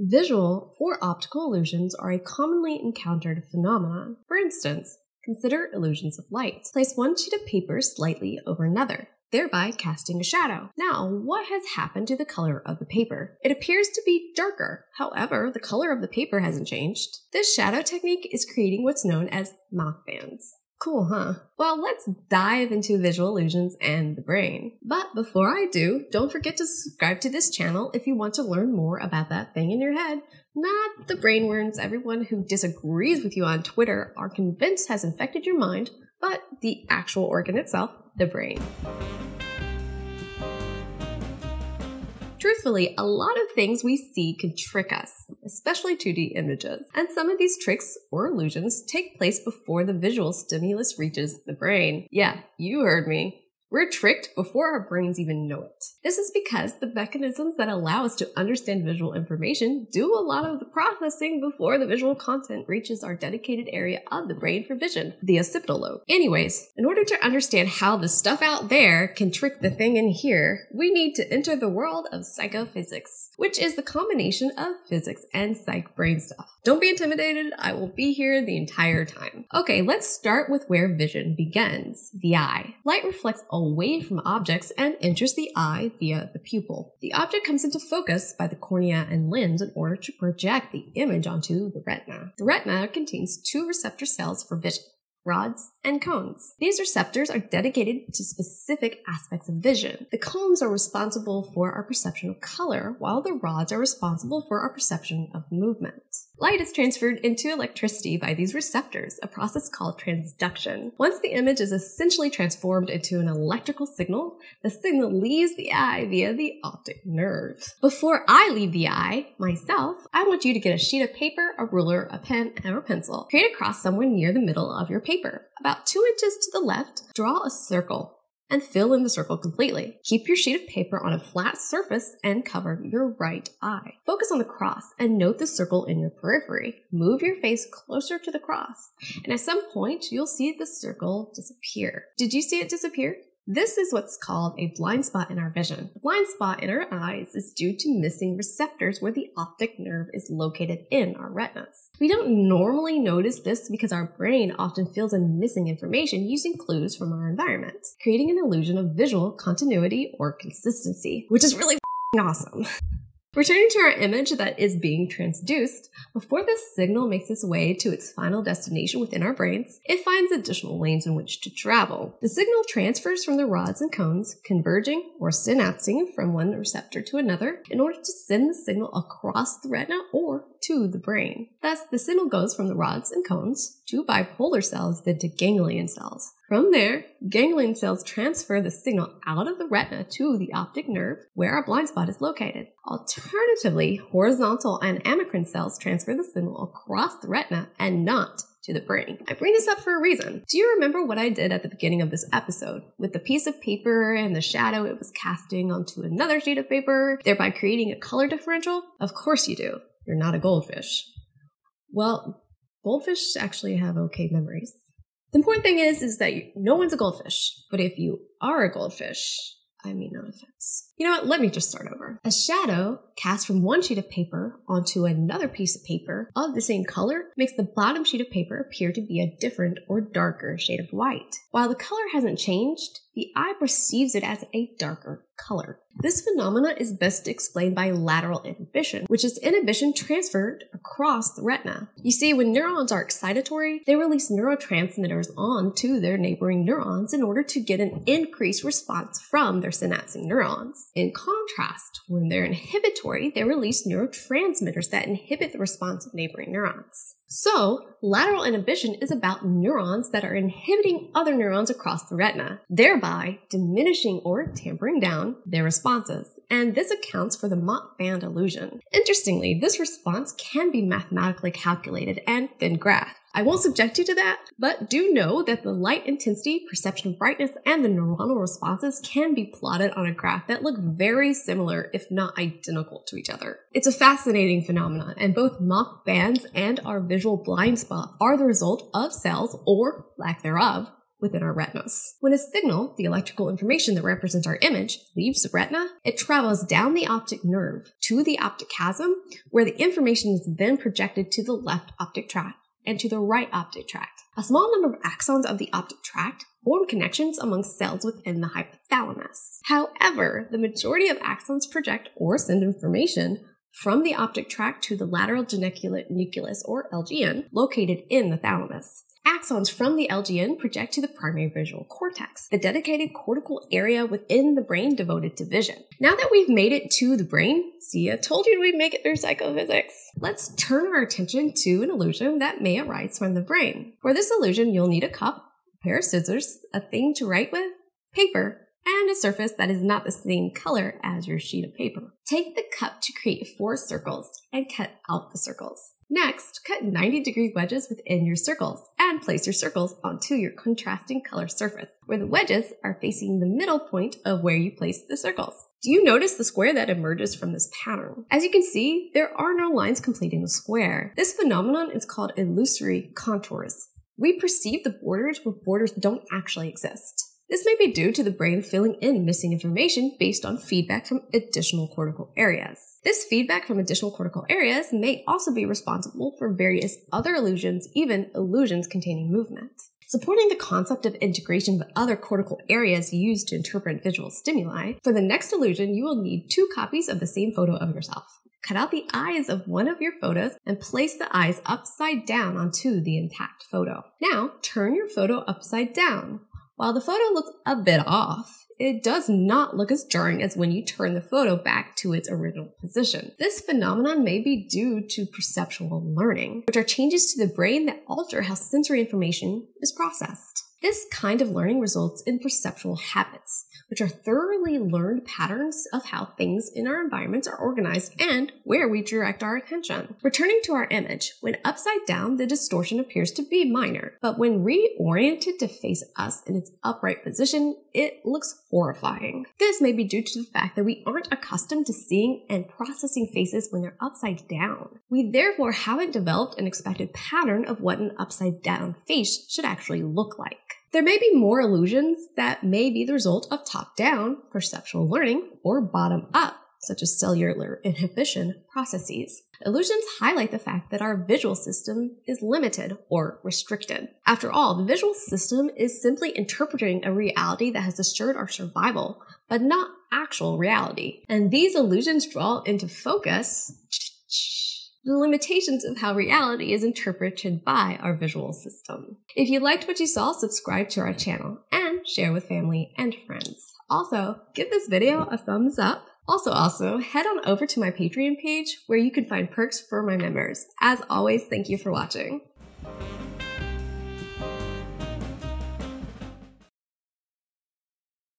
Visual or optical illusions are a commonly encountered phenomenon. For instance, consider illusions of light. Place one sheet of paper slightly over another, thereby casting a shadow. Now, what has happened to the color of the paper? It appears to be darker. However, the color of the paper hasn't changed. This shadow technique is creating what's known as Mach bands. Cool, huh? Well, let's dive into visual illusions and the brain. But before I do, don't forget to subscribe to this channel if you want to learn more about that thing in your head. Not the brainworms everyone who disagrees with you on Twitter are convinced has infected your mind, but the actual organ itself, the brain. Truthfully, a lot of things we see can trick us, especially 2D images. And some of these tricks or illusions take place before the visual stimulus reaches the brain. Yeah, you heard me. We're tricked before our brains even know it. This is because the mechanisms that allow us to understand visual information do a lot of the processing before the visual content reaches our dedicated area of the brain for vision, the occipital lobe. Anyways, in order to understand how the stuff out there can trick the thing in here, we need to enter the world of psychophysics, which is the combination of physics and psych brain stuff. Don't be intimidated, I will be here the entire time. Okay, let's start with where vision begins, the eye. Light reflects away from objects and enters the eye via the pupil. The object comes into focus by the cornea and lens in order to project the image onto the retina. The retina contains two receptor cells for vision, rods and cones. These receptors are dedicated to specific aspects of vision. The cones are responsible for our perception of color, while the rods are responsible for our perception of movement. Light is transferred into electricity by these receptors, a process called transduction. Once the image is essentially transformed into an electrical signal, the signal leaves the eye via the optic nerve. Before I leave the eye, myself, I want you to get a sheet of paper, a ruler, a pen, and a pencil. Create a cross somewhere near the middle of your paper. About 2 inches to the left, draw a circle and fill in the circle completely. Keep your sheet of paper on a flat surface and cover your right eye. Focus on the cross and note the circle in your periphery. Move your face closer to the cross, and at some point, you'll see the circle disappear. Did you see it disappear? This is what's called a blind spot in our vision. The blind spot in our eyes is due to missing receptors where the optic nerve is located in our retinas. We don't normally notice this because our brain often fills in missing information using clues from our environment, creating an illusion of visual continuity or consistency, which is really awesome. Returning to our image that is being transduced, before this signal makes its way to its final destination within our brains, it finds additional lanes in which to travel. The signal transfers from the rods and cones, converging or synapsing from one receptor to another in order to send the signal across the retina or to the brain. Thus, the signal goes from the rods and cones to bipolar cells, then to ganglion cells. From there, ganglion cells transfer the signal out of the retina to the optic nerve where our blind spot is located. Alternatively, horizontal and amacrine cells transfer the signal across the retina and not to the brain. I bring this up for a reason. Do you remember what I did at the beginning of this episode? With the piece of paper and the shadow it was casting onto another sheet of paper, thereby creating a color differential? Of course you do. You're not a goldfish. Well, goldfish actually have okay memories. The important thing is that no one's a goldfish, but if you are a goldfish, I mean no offense. You know what, let me just start over. A shadow cast from one sheet of paper onto another piece of paper of the same color makes the bottom sheet of paper appear to be a different or darker shade of white. While the color hasn't changed, the eye perceives it as a darker color. This phenomena is best explained by lateral inhibition, which is inhibition transferred across the retina. You see, when neurons are excitatory, they release neurotransmitters onto their neighboring neurons in order to get an increased response from their synapsing neurons. In contrast, when they're inhibitory, they release neurotransmitters that inhibit the response of neighboring neurons. So, lateral inhibition is about neurons that are inhibiting other neurons across the retina, thereby diminishing or tampering down their responses, and this accounts for the Mach band illusion. Interestingly, this response can be mathematically calculated and then graphed. I won't subject you to that, but do know that the light intensity, perception of brightness, and the neuronal responses can be plotted on a graph that look very similar, if not identical to each other. It's a fascinating phenomenon, and both Mach bands and our visual blind spot are the result of cells, or lack thereof, within our retinas. When a signal, the electrical information that represents our image, leaves the retina, it travels down the optic nerve to the optic chiasm, where the information is then projected to the left optic tract and to the right optic tract. A small number of axons of the optic tract form connections among cells within the hypothalamus. However, the majority of axons project or send information from the optic tract to the lateral geniculate nucleus, or LGN, located in the thalamus. Axons from the LGN project to the primary visual cortex, the dedicated cortical area within the brain devoted to vision. Now that we've made it to the brain, see, I told you we'd make it through psychophysics. Let's turn our attention to an illusion that may arise from the brain. For this illusion, you'll need a cup, a pair of scissors, a thing to write with, paper, and a surface that is not the same color as your sheet of paper. Take the cup to create 4 circles and cut out the circles. Next, cut 90-degree wedges within your circles and place your circles onto your contrasting color surface, where the wedges are facing the middle point of where you place the circles. Do you notice the square that emerges from this pattern? As you can see, there are no lines completing the square. This phenomenon is called illusory contours. We perceive the borders where borders don't actually exist. This may be due to the brain filling in missing information based on feedback from additional cortical areas. This feedback from additional cortical areas may also be responsible for various other illusions, even illusions containing movement. Supporting the concept of integration with other cortical areas used to interpret visual stimuli, for the next illusion you will need 2 copies of the same photo of yourself. Cut out the eyes of one of your photos and place the eyes upside down onto the intact photo. Now, turn your photo upside down. While the photo looks a bit off, it does not look as jarring as when you turn the photo back to its original position. This phenomenon may be due to perceptual learning, which are changes to the brain that alter how sensory information is processed. This kind of learning results in perceptual habits, which are thoroughly learned patterns of how things in our environments are organized and where we direct our attention. Returning to our image, when upside down, the distortion appears to be minor, but when reoriented to face us in its upright position, it looks horrifying. This may be due to the fact that we aren't accustomed to seeing and processing faces when they're upside down. We therefore haven't developed an expected pattern of what an upside down face should actually look like. There may be more illusions that may be the result of top-down perceptual learning or bottom-up, such as cellular inhibition processes. Illusions highlight the fact that our visual system is limited or restricted. After all, the visual system is simply interpreting a reality that has assured our survival, but not actual reality. And these illusions draw into focus the limitations of how reality is interpreted by our visual system. If you liked what you saw, subscribe to our channel and share with family and friends. Also, give this video a thumbs up. Also, head on over to my Patreon page where you can find perks for my members. As always, thank you for watching.